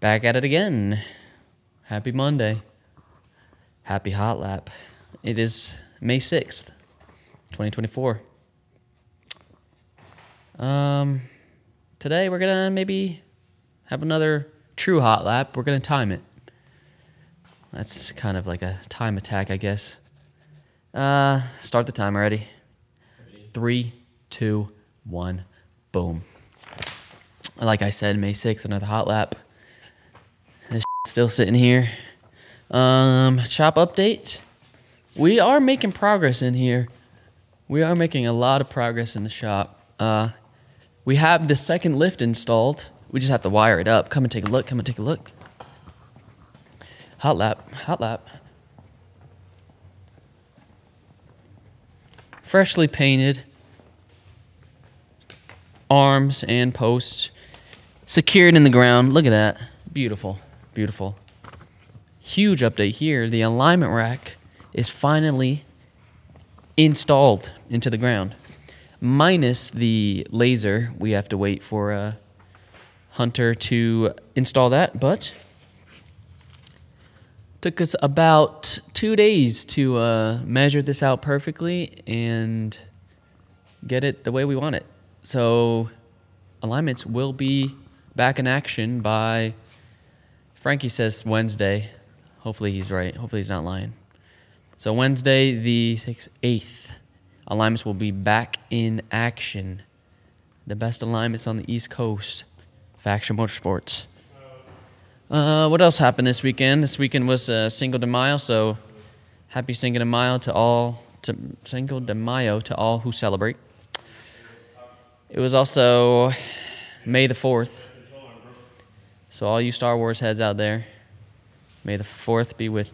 Back at it again. Happy Monday. Happy hot lap. It is May 6th, 2024. Today we're gonna maybe have another true hot lap. We're gonna time it. That's kind of like a time attack, I guess. Start the timer, Eddie. 3, 2, 1, boom. Like I said, May 6th, another hot lap. This still sitting here. Shop update. We are making progress in here. We are making a lot of progress in the shop. We have the second lift installed. We just have to wire it up. Come and take a look. Come and take a look. Hot lap. Hot lap. Freshly painted. Arms and posts. Secured in the ground. Look at that. Beautiful. Beautiful. Huge update here. The alignment rack is finally installed into the ground. Minus the laser, we have to wait for Hunter to install that, but took us about 2 days to measure this out perfectly and get it the way we want it. So alignments will be back in action by, Frankie says Wednesday. Hopefully he's right. Hopefully he's not lying. So Wednesday the 8th, alignments will be back in action. The best alignments on the East Coast, Faction Motorsports. What else happened this weekend? This weekend was Cinco de Mayo, so happy Cinco de Mayo to all. Cinco de Mayo to all who celebrate. It was also May the 4th, so all you Star Wars heads out there. May the force be with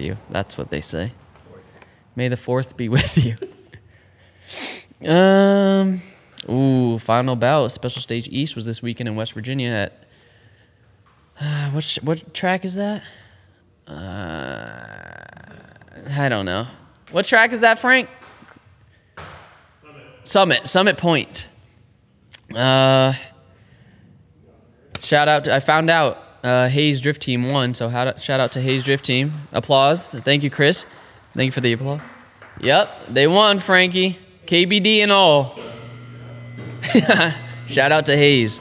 you. That's what they say. May the fourth be with you. Final bout. Special Stage East was this weekend in West Virginia at what track is that? I don't know. What track is that, Frank? Summit Point. Shout out to, I found out Hayes Drift Team won, so shout out to Hayes Drift Team. Applause. Thank you, Chris. Thank you for the applause. Yep, they won, Frankie. KBD and all. Shout out to Hayes.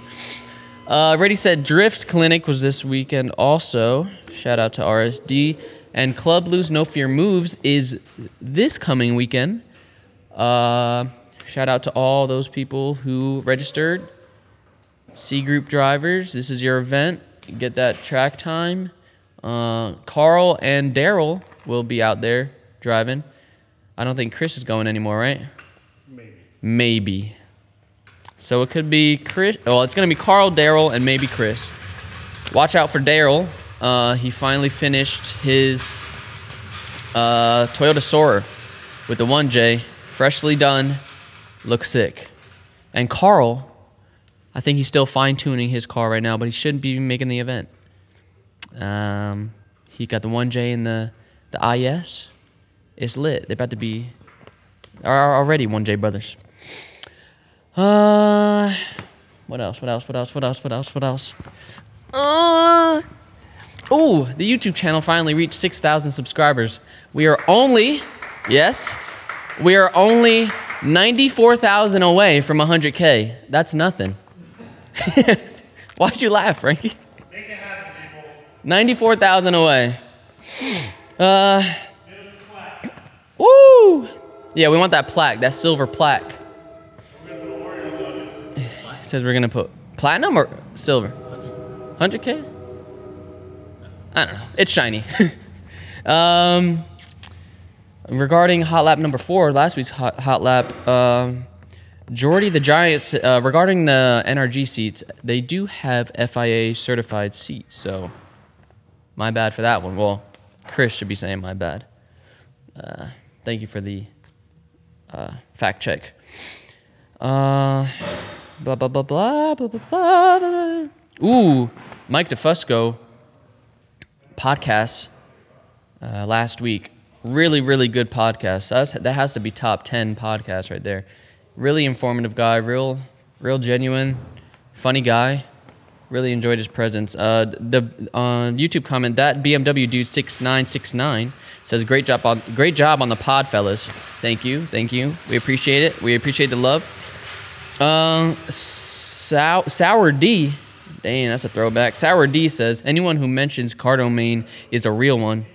Ready, Set, Drift Clinic was this weekend also. Shout out to RSD. And Club Lose No Fear Moves is this coming weekend. Shout out to all those people who registered. C Group drivers, this is your event. Get that track time. Carl and Daryl will be out there driving. I don't think Chris is going anymore, right? Maybe. So it could be Chris. Well, it's going to be Carl, Daryl, and maybe Chris. Watch out for Daryl. He finally finished his Toyota Soarer with the 1J. Freshly done. Looks sick. And Carl, I think he's still fine-tuning his car right now, but he shouldn't be making the event. He got the 1J and the IS. It's lit. They're about to be already 1J brothers. What else? The YouTube channel finally reached 6,000 subscribers. We are only, yes, we are only 94,000 away from 100K. That's nothing. Why'd you laugh, Frankie? Make it happen, people. 94,000 away. Woo! Yeah, we want that plaque, that silver plaque. We're gonna put Oreos on it. It says we're gonna put platinum or silver. 100K. I don't know. It's shiny. Regarding hot lap number 4, last week's hot lap. Jordy the Giants, regarding the NRG seats, they do have FIA certified seats, so my bad for that one. Well, Chris should be saying my bad. Thank you for the fact check. Mike DeFusco podcast last week. Really, really good podcast. That has to be top 10 podcast right there. Really informative guy, real genuine, funny guy. Really enjoyed his presence. The YouTube comment, that BMW dude 6969 says, great job on the pod, fellas. Thank you, thank you. We appreciate it. We appreciate the love. Sour D, dang, that's a throwback. Sour D says, anyone who mentions Cardomain is a real one.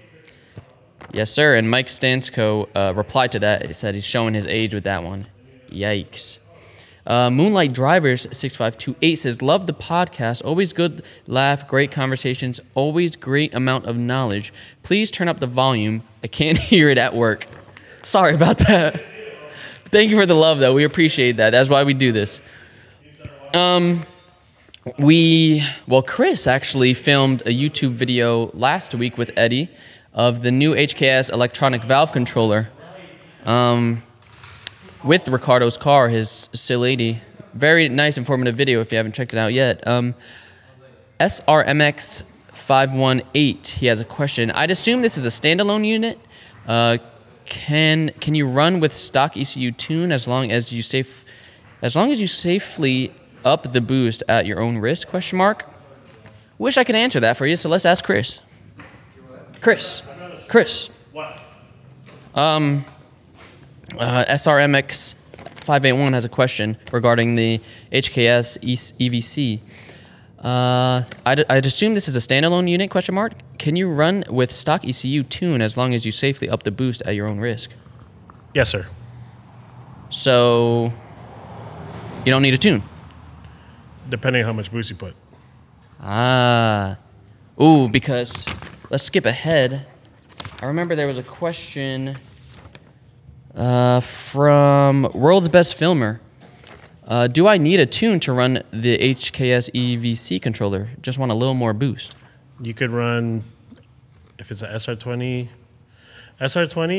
Yes, sir. And Mike Stansco replied to that. He said he's showing his age with that one. Yikes. Moonlight Drivers 6528 says, love the podcast. Always good laugh, great conversations, always great amount of knowledge. Please turn up the volume. I can't hear it at work. Sorry about that. Thank you for the love, though. We appreciate that. That's why we do this. Well, Chris actually filmed a YouTube video last week with Eddie of the new HKS electronic valve controller. With Ricardo's car, his SIL80. Very nice, informative video if you haven't checked it out yet. SRMX518, he has a question. I'd assume this is a standalone unit. Can you run with stock ECU tune as long as you safely up the boost at your own risk? Question mark. Wish I could answer that for you, so let's ask Chris. Chris. What? SRMX 581 has a question regarding the HKS EVC. I'd assume this is a standalone unit, question mark. Can you run with stock ECU tune as long as you safely up the boost at your own risk? Yes, sir. So you don't need a tune? Depending on how much boost you put. Ah. Ooh, because let's skip ahead. I remember there was a question... from World's Best Filmer. Do I need a tune to run the HKS EVC controller? Just want a little more boost. You could run, if it's an SR20,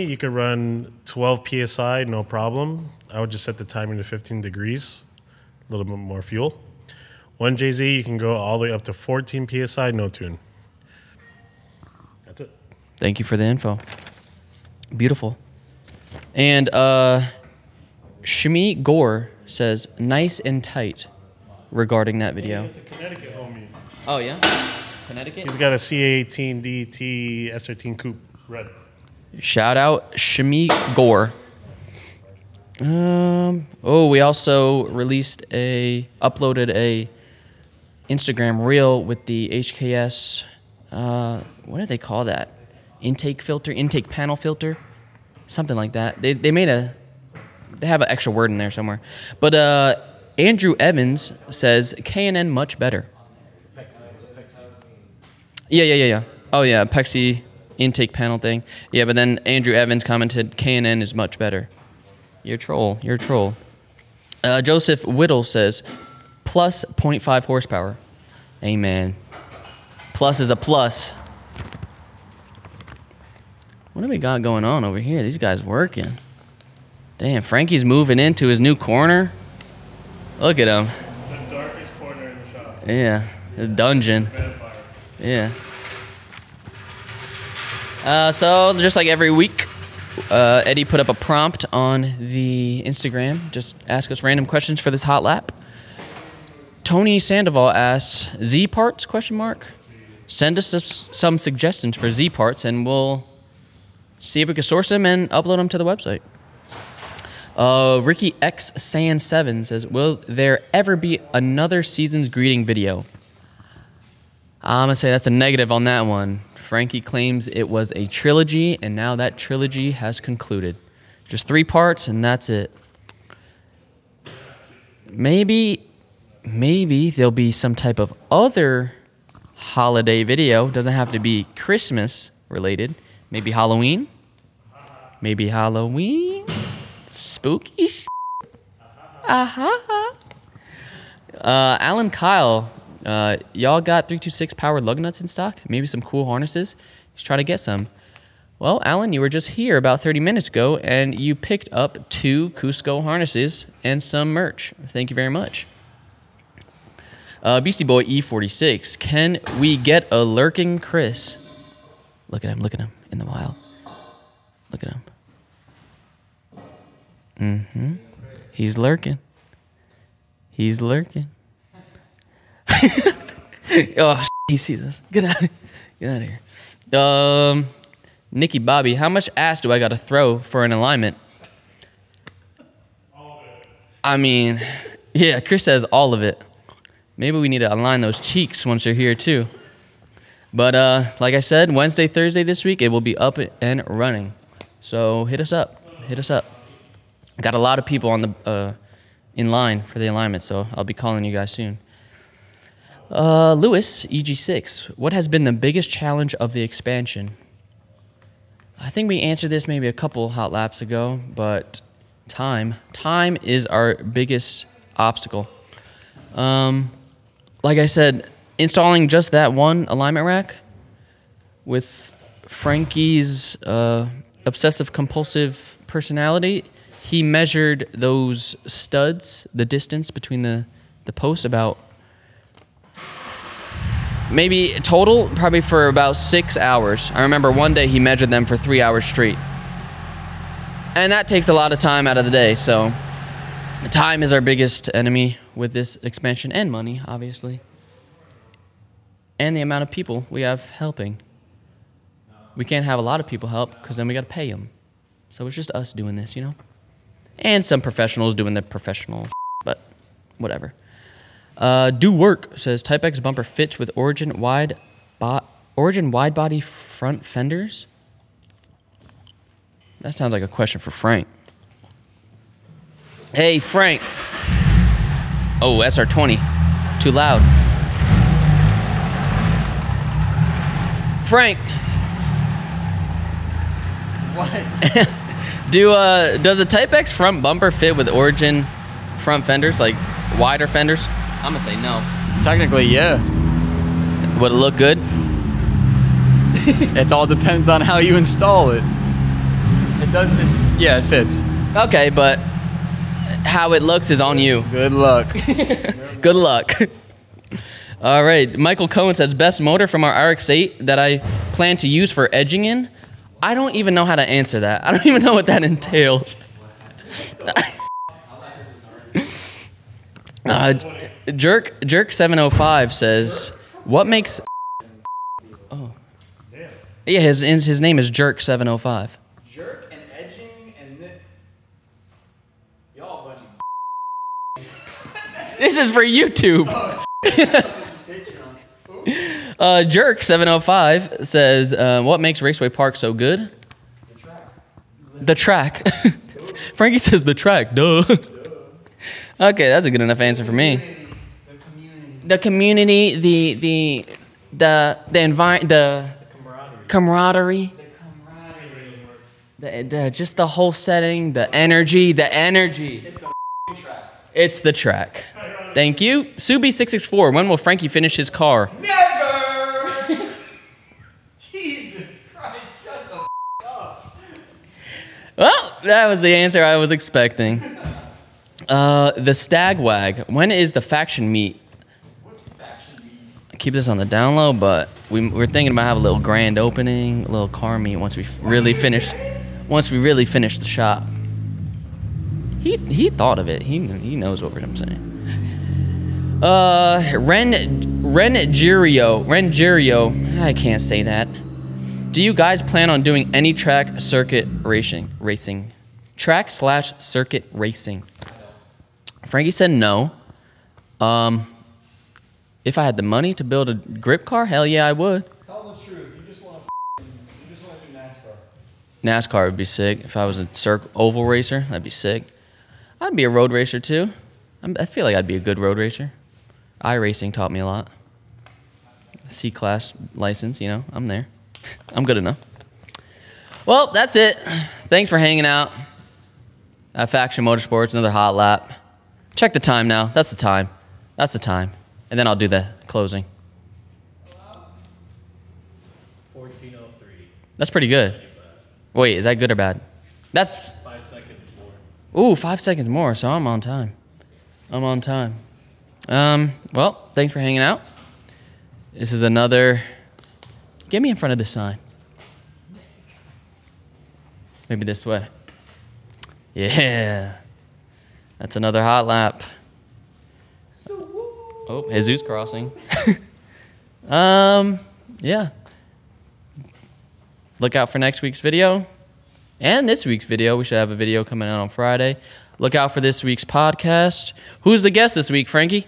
you could run 12 PSI, no problem. I would just set the timer to 15 degrees, a little bit more fuel. 1JZ, you can go all the way up to 14 PSI, no tune. That's it. Thank you for the info. Beautiful. And Shami Gore says, nice and tight regarding that video. It's a Connecticut homie. Oh, yeah? Connecticut? He's got a CA-18DT S-13 coupe. Red. Shout out Shami Gore. Oh, we also uploaded a Instagram reel with the HKS, what do they call that? Intake filter, intake panel filter? Something like that. They have an extra word in there somewhere. But Andrew Evans says K&N much better. Yeah. Oh yeah, Pexi intake panel thing. Yeah, but then Andrew Evans commented K&N is much better. You're a troll. Joseph Whittle says plus 0.5 horsepower. Amen. Plus is a plus. What do we got going on over here? These guys working. Damn, Frankie's moving into his new corner. Look at him. The darkest corner in the shop. Yeah, the dungeon. Yeah. So, just like every week, Eddie put up a prompt on the Instagram. Just ask us random questions for this hot lap. Tony Sandoval asks, Z parts, question mark? Send us some suggestions for Z parts, and we'll... see if we can source them and upload them to the website. RickyXSan7 says, will there ever be another season's greeting video? I'm going to say that's a negative on that one. Frankie claims it was a trilogy, and now that trilogy has concluded. Just 3 parts, and that's it. Maybe there'll be some type of other holiday video. Doesn't have to be Christmas-related. Maybe Halloween? Maybe Halloween? Spooky sh**. Alan Kyle, y'all got 326 powered lug nuts in stock? Maybe some cool harnesses? Let's try to get some. Well, Alan, you were just here about 30 minutes ago, and you picked up 2 Cusco harnesses and some merch. Thank you very much. Beastie Boy E46, can we get a lurking Chris? Look at him in the wild. Look at him. Mm-hmm. He's lurking. Oh, he sees us. Get out of here. Nikki Bobby, how much ass do I got to throw for an alignment? All of it. I mean, yeah, Chris says all of it. Maybe we need to align those cheeks once you're here, too. But like I said, Wednesday, Thursday this week, it will be up and running. So hit us up. Hit us up. Got a lot of people on the in line for the alignment, so I'll be calling you guys soon. Lewis, EG6, what has been the biggest challenge of the expansion? I think we answered this maybe a couple hot laps ago, but time. Time is our biggest obstacle. Like I said, installing just that one alignment rack with Frankie's obsessive-compulsive personality, he measured those studs, the distance between the posts about... maybe total, probably for about 6 hours. I remember one day he measured them for 3 hours straight. And that takes a lot of time out of the day, so... time is our biggest enemy with this expansion, and money, obviously. And the amount of people we have helping. We can't have a lot of people help, because then we got to pay them. So it's just us doing this, you know? And some professionals doing their professional shit, but whatever. Do work, says Type X bumper fits with Origin wide body front fenders? That sounds like a question for Frank. Hey, Frank. Oh, SR20. Too loud. Frank. What? Does a Type X front bumper fit with Origin front fenders, like wider fenders? I'm gonna say no. Technically, yeah. Would it look good? It all depends on how you install it. It does. It's yeah, it fits. Okay, but how it looks is on you. Good luck. Good luck. All right, Michael Cohen says best motor from our RX-8 that I plan to use for edging in. I don't even know how to answer that. I don't even know what that entails. Jerk705 says, what makes... oh. Yeah, his name is Jerk705. Jerk and edging and... y'all bunch of... This is for YouTube. Jerk705 says, what makes Raceway Park so good? The track. The track. Frankie says the track, duh. Okay, that's a good enough answer for me. The community, the environment, the camaraderie. The just the whole setting, the energy, the energy. It's the track. It's the track. Thank you. Subi664, when will Frankie finish his car? Never! Jesus Christ, shut the f*** up. Well, that was the answer I was expecting. The Stagwag. When is the faction meet? What's the faction meet? I keep this on the down low, but we're thinking about having a little grand opening, a little car meet once we really finish. Once we really finish the shop. He thought of it. He knows what I'm saying. Rengerio. I can't say that. Do you guys plan on doing any track circuit racing? Track/circuit racing. Frankie said no. If I had the money to build a grip car, hell yeah, I would. Tell the truth. You just want to do NASCAR. NASCAR would be sick. If I was a oval racer, that'd be sick. I'd be a road racer too. I feel like I'd be a good road racer. iRacing taught me a lot. C-class license, you know, I'm there. I'm good enough. Well, that's it. Thanks for hanging out at Faction Motorsports. Another hot lap. Check the time now. That's the time. That's the time. And then I'll do the closing. 14:03. That's pretty good. Wait, is that good or bad? That's 5 seconds more. Ooh, 5 seconds more, so I'm on time. I'm on time. Well, thanks for hanging out. This is another... get me in front of this sign. Maybe this way. Yeah. That's another hot lap. Oh, Jesus crossing. Yeah. Look out for next week's video and this week's video. We should have a video coming out on Friday. Look out for this week's podcast. Who's the guest this week, Frankie?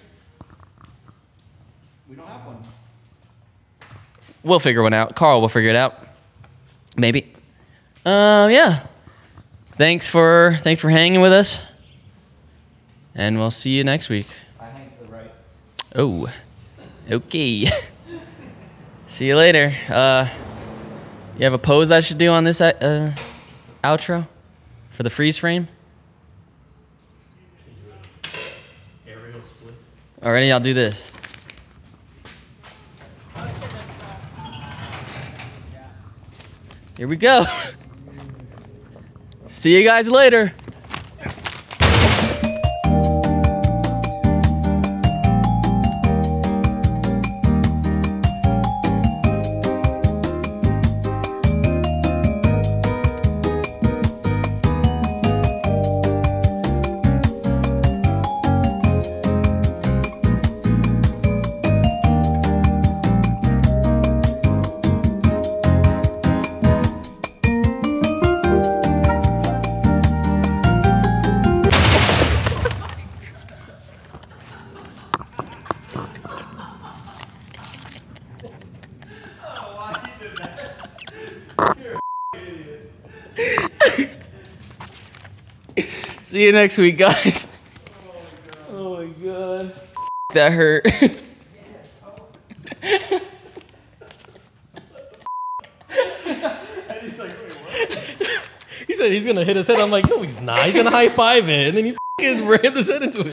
We don't have one. We'll figure one out. Carl will figure it out. Maybe. Yeah. Thanks for hanging with us. And we'll see you next week. I hang to the right. Oh. Okay. See you later. You have a pose I should do on this outro for the freeze frame? Aerial split. Alrighty, I'll do this. Here we go. See you guys later. See you next week, guys. Oh my god. That hurt. He's like, wait, what? He said he's gonna hit his head. I'm like, no, he's not. He's gonna high five it. And then he fucking rammed his head into it.